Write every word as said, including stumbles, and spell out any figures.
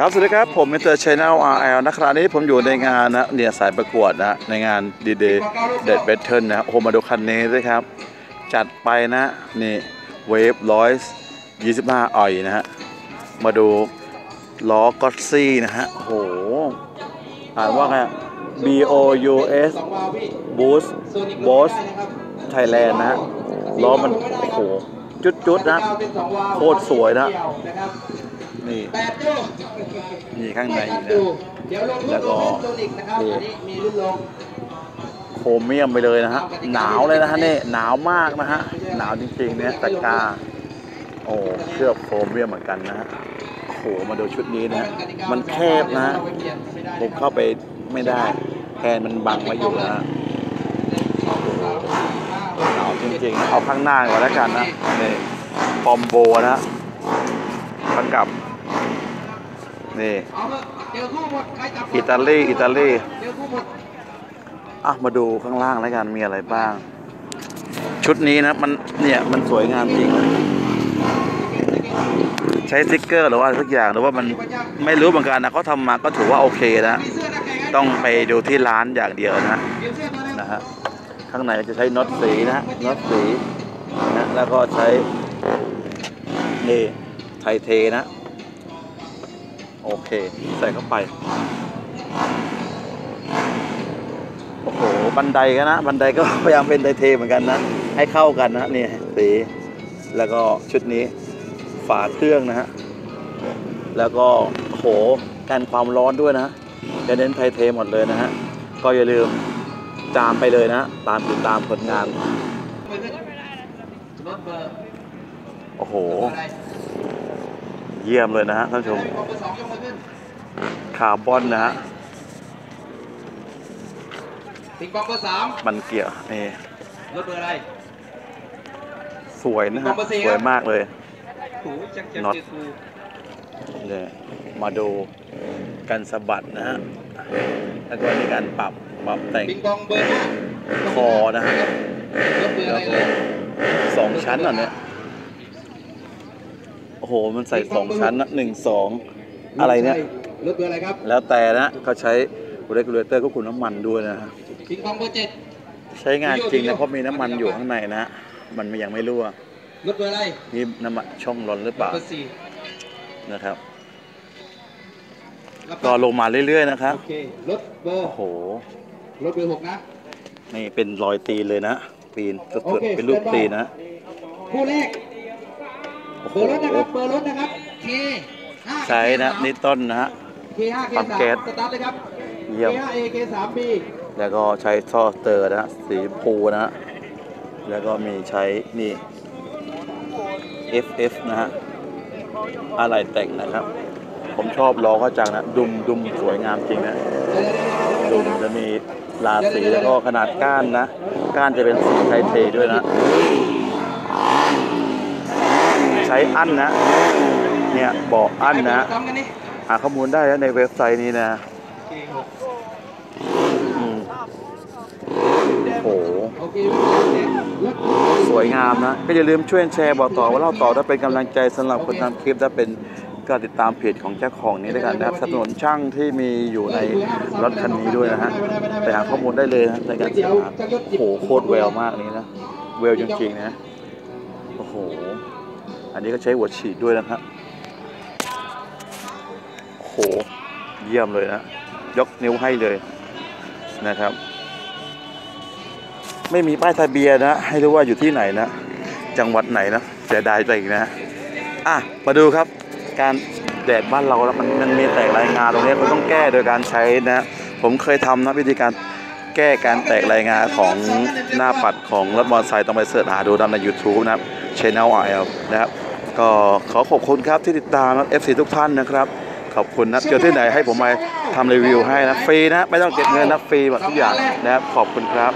ครับสวัสดีครับผมมิสเตอร์ Channel อาร์ แอล นะคราวนี้ผมอยู่ในงานนะเนี่ยสายประกวดนะในงานดีเดย์เด็ดเบทเทิลนะโอ้โหมาดูคันนี้ด้วยครับจัดไปนะนี่ Wave หนึ่งร้อยยี่สิบห้าอ่อยนะฮะมาดูล้อก็อตซี่นะฮะโอ้โหอ่านว่าไง B O U S Boost Boss Thailand นะฮะล้อมันโอ้โหจุดๆนะโคตรสวยนะนี่นี่ข้างในนะแล้วก็นี่โครเมียมไปเลยนะฮะหนาวเลยนะฮะนี่หนาวมากนะฮะหนาวจริงๆเนี่ยตะกาโอ้เคลือบโครเมียมเหมือนกันนะฮะโอ้โหมาดูชุดนี้นะมันแคบนะฮะผมเข้าไปไม่ได้แทนมันบังไว้อยู่นะหนาวจริงๆเอาข้างหน้าก่อนแล้วกันนะนี่คอมโบนะประกับนี่อิตาลีอิตาลีอ่ะมาดูข้างล่างแล้วกันมีอะไรบ้างชุดนี้นะมันเนี่ยมันสวยงามจริงใช้สติ๊กเกอร์หรือว่าสักอย่างหรือว่ามันไม่รู้เหมือนกันนะเขาทำมาก็ถือว่าโอเคนะต้องไปดูที่ร้านอย่างเดียวนะนะฮะข้างในจะใช้น็อตสีนะน็อตสีนะแล้วก็ใช้นี่ไทเทนะโอเคใส่เข้าไปโอ้โหบันไดก็นะบันไดก็พยายามเป็นไทเทเหมือนกันนะให้เข้ากันนะนี่สีแล้วก็ชุดนี้ฝาเครื่องนะฮะแล้วก็โหกันความร้อนด้วยนะจะเน้นไทเทหมดเลยนะฮะก็อย่าลืมตามไปเลยนะตามติดตามผลงานโอ้โหเยี่ยมเลยนะฮะท่านผู้ชมคาร์บอนนะฮะมันเกี่ยวนี่รถเบอร์อะไรสวยนะฮะสวยมากเลยน็อตเนี่ยมาดูกันสะบัดนะฮะแล้วก็ในการปรับปรับแต่งคอนะฮะแล้วก็สองชั้นอ่ะเนี่ยโอ้โหมันใส่สองชั้นนะหนึ่งสองอะไรเนี่ยรถเบอร์อะไรครับแล้วแต่นะเขาใช้เรกูเลเตอร์ควบคุมน้ำมันด้วยนะฮะใช้งานจริงนะเพราะมีน้ำมันอยู่ข้างในนะมันยังไม่รั่วรถเบอร์อะไรนี่น้ำมันช่องร้อนหรือเปล่านะครับต่อลงมาเรื่อยๆนะครับรถเบอร์โอ้โหรถเบอร์หกนะนี่เป็นรอยตีนเลยนะตีนสะเก็ดเป็นรูปตีนนะคู่แรกเบอร์รถนะครับเบอร์รถนะครับใช้นะนี่ต้นนะฮะปั๊มแก๊สสตาร์ทเลยครับเยี่ยมแล้วก็ใช้ท่อสเตอร์นะสีปูนะแล้วก็มีใช้นี่ เอฟ เอฟ นะฮะอะไรแต่งนะครับผมชอบล้อก็จังนะดุมดุมสวยงามจริงนะดุมจะมีลาสีแล้วก็ขนาดก้านนะก้านจะเป็นสีไทเทด้วยนะใช้อั้นนะเนี่ยบอกอั้นนะหาข้อมูลได้ในเว็บไซต์นี้นะโอ้โหสวยงามนะก็อย่าลืมช่วยแชร์บอกต่อว่าเล่าต่อถ้าเป็นกำลังใจสำหรับคนทำคลิปถ้าเป็นก็ติดตามเพจของเจ้าของนี้ด้วยกันนะครับสนับสนุนช่างที่มีอยู่ในรถคันนี้ด้วยนะฮะไปหาข้อมูลได้เลยนะในการศึกษาโอ้โหโคตรแววมากนี้นะแววจริงๆนะโอ้โหอันนี้ก็ใช้หัวฉีดด้วยนะครับโอ้โหเยี่ยมเลยนะยกนิ้วให้เลยนะครับไม่มีป้ายทะเบียนนะให้รู้ว่าอยู่ที่ไหนนะจังหวัดไหนนะเสียดายไปอีกนะอ่ะมาดูครับการแดดบ้านเราแล้วมันมันมีแตกรายงานตรงนี้เราต้องแก้โดยการใช้นะผมเคยทำนะวิธีการแก้การแตกรายงานของหน้าปัดของรถมอเตอร์ไซค์ต้องไปเสิร์ชหาดูใน ยูทูบ นะครับ Channel อาร์ แอล นะครับก็ขอขอบคุณครับที่ติดตามนะ เอฟ ซี ทุกท่านนะครับขอบคุณนะเจอที่ไหนให้ผมไปทำรีวิวให้นะฟรีนะไม่ต้องเก็บเงินนะฟรีหมดทุกอย่างนะครับขอบคุณครับ